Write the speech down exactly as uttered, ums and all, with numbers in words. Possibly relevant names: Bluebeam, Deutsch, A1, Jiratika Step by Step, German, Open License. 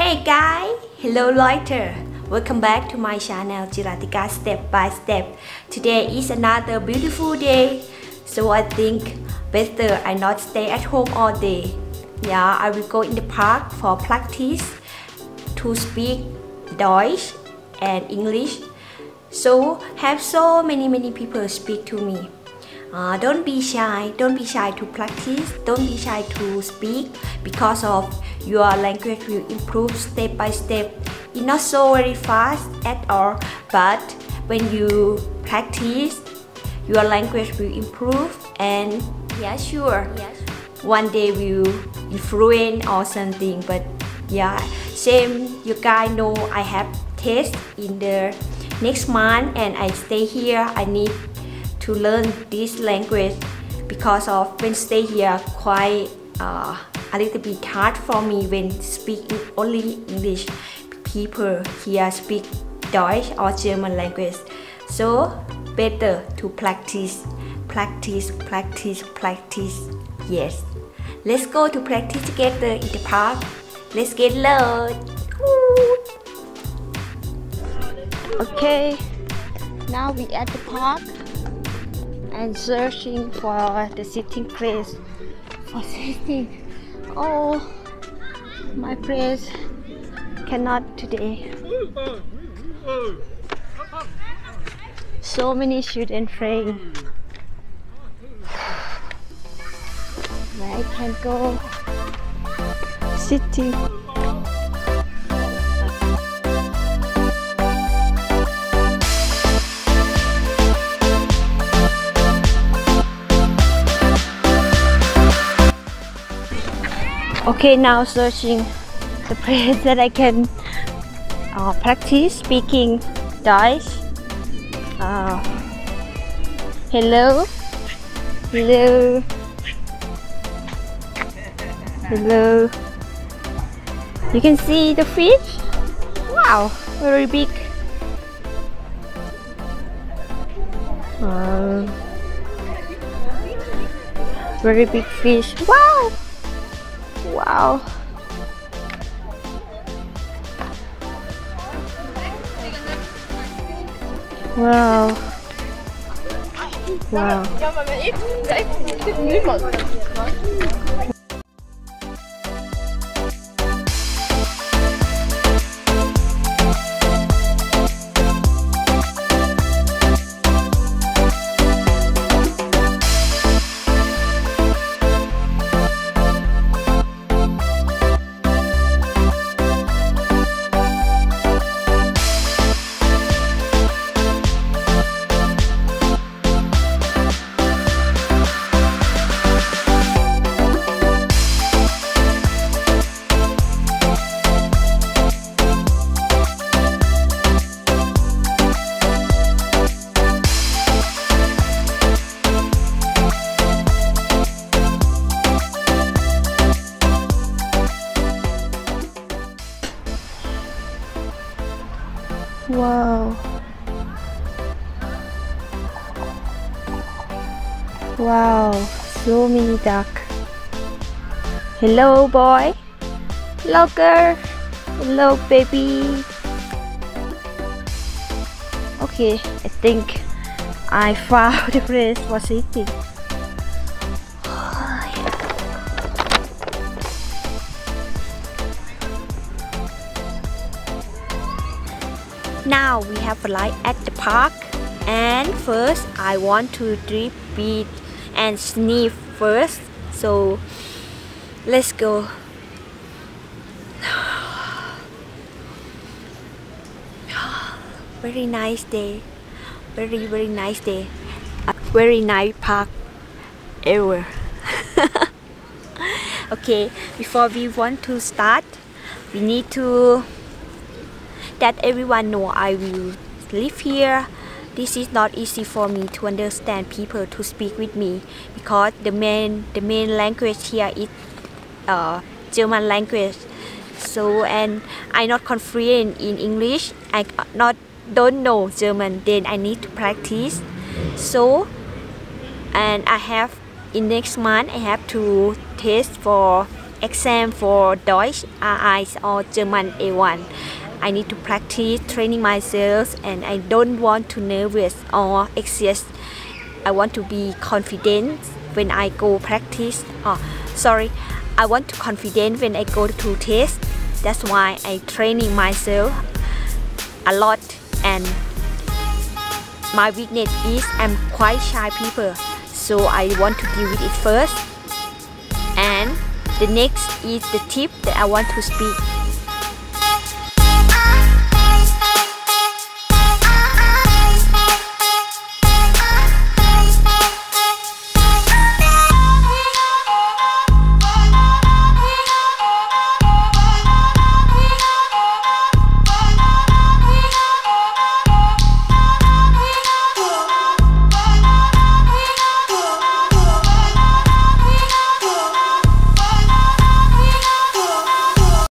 Hey guys! Hello Leute! Welcome back to my channel Jiratika Step by Step. Today is another beautiful day, so I think better I not stay at home all day. Yeah, I will go in the park for practice to speak Deutsch and English. So have so many many people speak to me. Uh, don't be shy. Don't be shy to practice. Don't be shy to speak, because of your language will improve step by step. It's not so very fast at all, but when you practice, your language will improve, and yeah, sure, yes. One day will influence or something. But yeah, same. You guys know I have test in the next month, and I stay here. I need to learn this language, because of when stay here quite uh, a little bit hard for me when speaking only English. People here speak Deutsch or German language, so better to practice, practice, practice, practice. Yes, let's go to practice together in the park. Let's get loud. Okay, now we at the park. And searching for the sitting place for sitting. Oh, my place cannot today. So many students praying. I can go sitting. Okay, now searching the place that I can uh, practice speaking Deutsch. Uh, hello, hello, hello. You can see the fish. Wow, very big. Um, very big fish. Wow. Wow. Wow. Wow. Wow. Wow, so many duck. Hello boy. Hello girl. Hello baby. Okay, I think I found the place for sitting. Now we have arrived at the park, and first I want to drip bead and sniff first, so let's go. Very nice day, very very nice day, a very nice park ever. Okay, before we want to start, we need to that everyone know I will live here. This is not easy for me to understand people to speak with me, because the main the main language here is uh, German language. So and I not confident in English. I not don't know German. Then I need to practice. So and I have in next month I have to test for exam for Deutsch, A one or German A one. I need to practice training myself, and I don't want to nervous or anxious. I want to be confident when I go practice. Oh, sorry, I want to confident when I go to test. That's why I training myself a lot, and my weakness is I'm quite shy people, so I want to deal with it first. And the next is the tip that I want to speak.